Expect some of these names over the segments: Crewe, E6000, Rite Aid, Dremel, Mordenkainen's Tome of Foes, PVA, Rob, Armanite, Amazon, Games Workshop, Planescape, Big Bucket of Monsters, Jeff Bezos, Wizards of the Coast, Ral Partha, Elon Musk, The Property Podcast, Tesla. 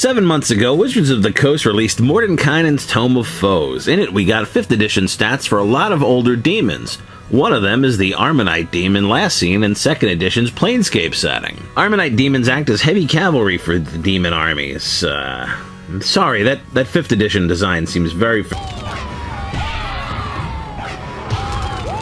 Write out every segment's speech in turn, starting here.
7 months ago, Wizards of the Coast released Mordenkainen's Tome of Foes. In it, we got 5th edition stats for a lot of older demons. One of them is the Armanite demon last seen in 2nd edition's Planescape setting. Armanite demons act as heavy cavalry for the demon armies. Sorry, that 5th edition design seems very...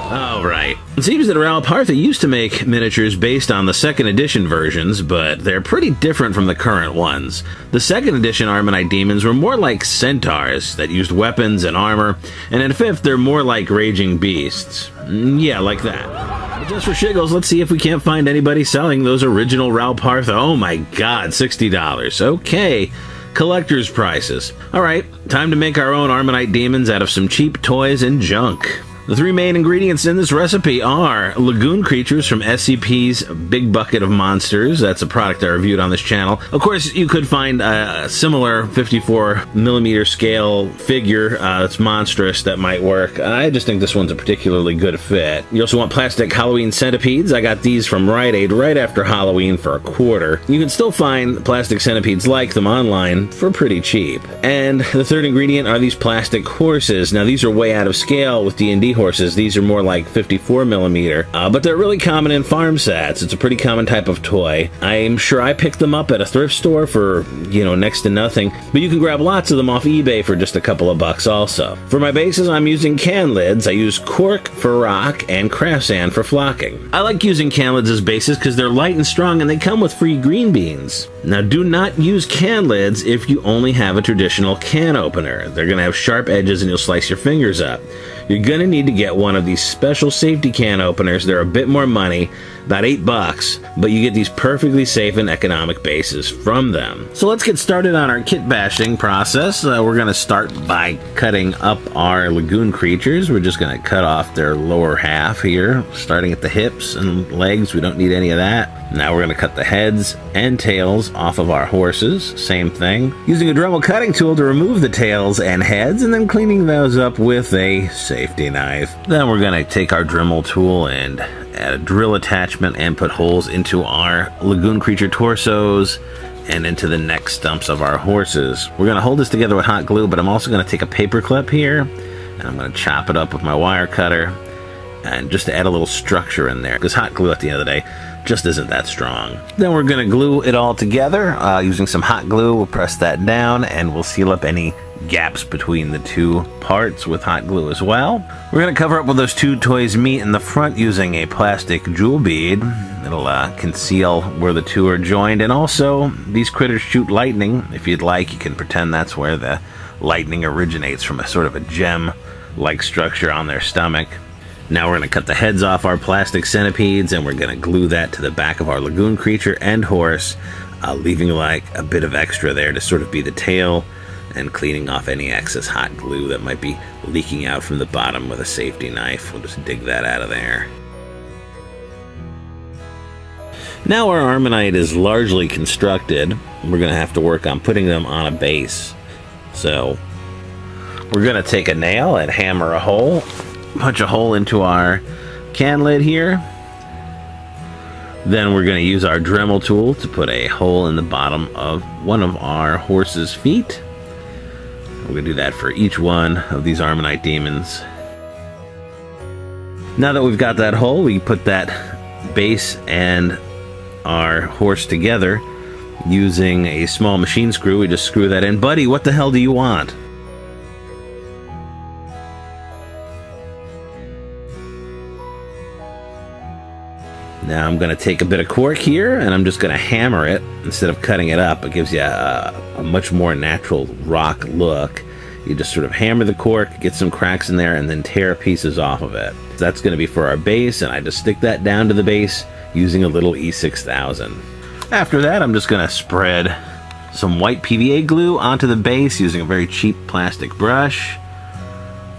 Alright. It seems that Ral Partha used to make miniatures based on the 2nd edition versions, but they're pretty different from the current ones. The 2nd edition Armanite demons were more like centaurs that used weapons and armor, and in 5th they're more like raging beasts. Yeah, like that. But just for shiggles, let's see if we can't find anybody selling those original Ral Partha. Oh my god, $60. Okay. Collector's prices. Alright, time to make our own Armanite demons out of some cheap toys and junk. The 3 main ingredients in this recipe are Lagoon Creatures from SCP's Big Bucket of Monsters. That's a product I reviewed on this channel. Of course, you could find a similar 54mm scale figure that's monstrous that might work. I just think this one's a particularly good fit. You also want Plastic Halloween Centipedes. I got these from Rite Aid right after Halloween for $25. You can still find plastic centipedes like them online for pretty cheap. And the 3rd ingredient are these plastic horses. Now, these are way out of scale with D&D horses. These are more like 54mm, but they're really common in farm sets. It's a pretty common type of toy. I'm sure I picked them up at a thrift store for, you know, next to nothing, but you can grab lots of them off eBay for just a couple of bucks also. For my bases, I'm using can lids. I use cork for rock and craft sand for flocking. I like using can lids as bases because they're light and strong and they come with free green beans. Now, do not use can lids if you only have a traditional can opener. They're going to have sharp edges and you'll slice your fingers up. You're going to need to get one of these special safety can openers. They're a bit more money, about $8, but you get these perfectly safe and economic bases from them. So let's get started on our kit bashing process. We're going to start by cutting up our Lagoon Creatures. We're just going to cut off their lower half here, starting at the hips and legs. We don't need any of that. Now we're going to cut the heads and tails off of our horses. Same thing. Using a Dremel cutting tool to remove the tails and heads, and then cleaning those up with a safety knife. Then we're going to take our Dremel tool and add a drill attachment and put holes into our Lagoon Creature torsos and into the neck stumps of our horses. We're going to hold this together with hot glue, but I'm also going to take a paper clip here and I'm going to chop it up with my wire cutter, and just to add a little structure in there, because hot glue at the end of the day just isn't that strong. Then we're going to glue it all together using some hot glue. We'll press that down and we'll seal up any gaps between the two parts with hot glue as well. We're going to cover up where those two toys meet in the front using a plastic jewel bead. It'll conceal where the two are joined, and also these critters shoot lightning. If you'd like, you can pretend that's where the lightning originates from, a sort of a gem-like structure on their stomach. Now we're going to cut the heads off our plastic centipedes, and we're going to glue that to the back of our Lagoon Creature and horse, leaving like a bit of extra there to sort of be the tail, and cleaning off any excess hot glue that might be leaking out from the bottom with a safety knife. We'll just dig that out of there. Now our Armanite is largely constructed. We're going to have to work on putting them on a base. So we're going to take a nail and hammer a hole, punch a hole into our can lid here. Then we're going to use our Dremel tool to put a hole in the bottom of one of our horse's feet. We're going to do that for each one of these Armanite demons. Now that we've got that hole, we put that base and our horse together using a small machine screw. We just screw that in. Buddy, what the hell do you want? Now I'm going to take a bit of cork here, and I'm just going to hammer it instead of cutting it up. It gives you a much more natural rock look. You just sort of hammer the cork, get some cracks in there, and then tear pieces off of it. So that's going to be for our base, and I just stick that down to the base using a little E6000. After that, I'm just going to spread some white PVA glue onto the base using a very cheap plastic brush.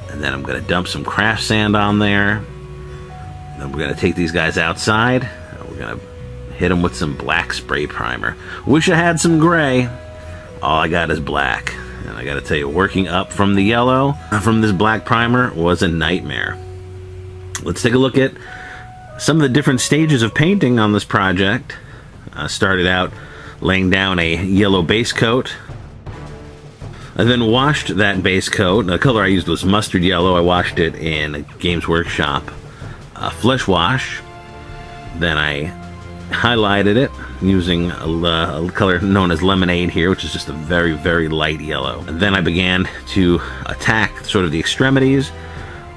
And then I'm going to dump some craft sand on there. Then we're going to take these guys outside, and we're going to hit them with some black spray primer. Wish I had some gray. All I got is black. And I got to tell you, working up from the yellow from this black primer was a nightmare. Let's take a look at some of the different stages of painting on this project. I started out laying down a yellow base coat. I then washed that base coat. The color I used was mustard yellow. I washed it in Games Workshop Flesh Wash. Then I highlighted it using a color known as Lemonade here, which is just a very, very light yellow. And then I began to attack sort of the extremities,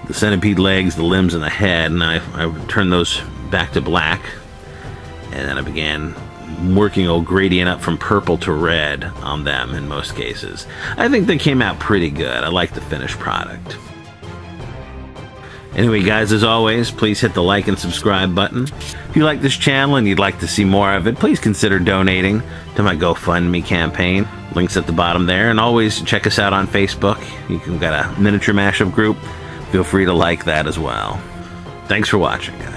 the centipede legs, the limbs, and the head, and I turned those back to black. And then I began working a gradient up from purple to red on them in most cases. I think they came out pretty good. I like the finished product. Anyway, guys, as always, please hit the like and subscribe button. If you like this channel and you'd like to see more of it, please consider donating to my GoFundMe campaign. Links at the bottom there. And always check us out on Facebook. You've got a miniature mashup group. Feel free to like that as well. Thanks for watching, guys.